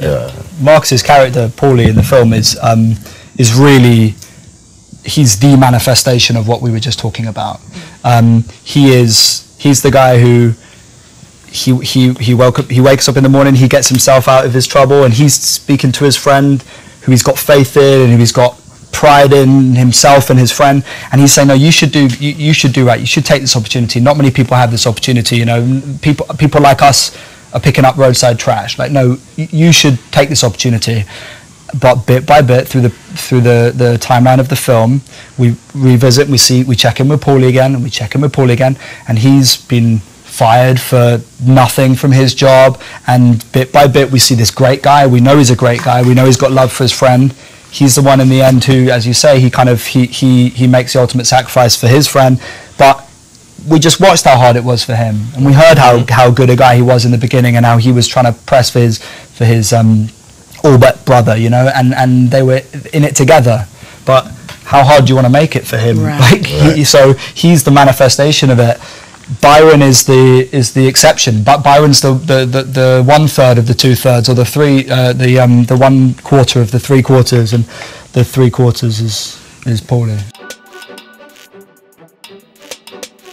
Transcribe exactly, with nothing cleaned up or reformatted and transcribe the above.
Yeah. Marcus's character, Paulie, in the film is um, is really, he's the manifestation of what we were just talking about. Um, he is he's the guy who he he he welcome he wakes up in the morning, he gets himself out of his trouble, and he's speaking to his friend who he's got faith in and who he's got pride in himself and his friend, and he's saying, no, you should do you, you should do right, you should take this opportunity. Not many people have this opportunity, you know, people people like us are picking up roadside trash. Like, no, you should take this opportunity. But bit by bit, through the through the, the timeline of the film, we revisit, we see, we check in with Paulie again, and we check in with Paulie again, and he's been fired for nothing from his job, and bit by bit we see this great guy, we know he's a great guy, we know he's got love for his friend. He's the one in the end who, as you say, he kind of, he, he, he makes the ultimate sacrifice for his friend, but we just watched how hard it was for him, and we heard how, how good a guy he was in the beginning, and how he was trying to press for his, for his um, all but brother, you know, and, and they were in it together, but how hard do you want to make it for him? Right. Like, right. He, so he's the manifestation of it. Byron is the is the exception, but Byron's the the, the, the one third of the two thirds, or the three uh, the um the one quarter of the three quarters, and the three quarters is is Paulie.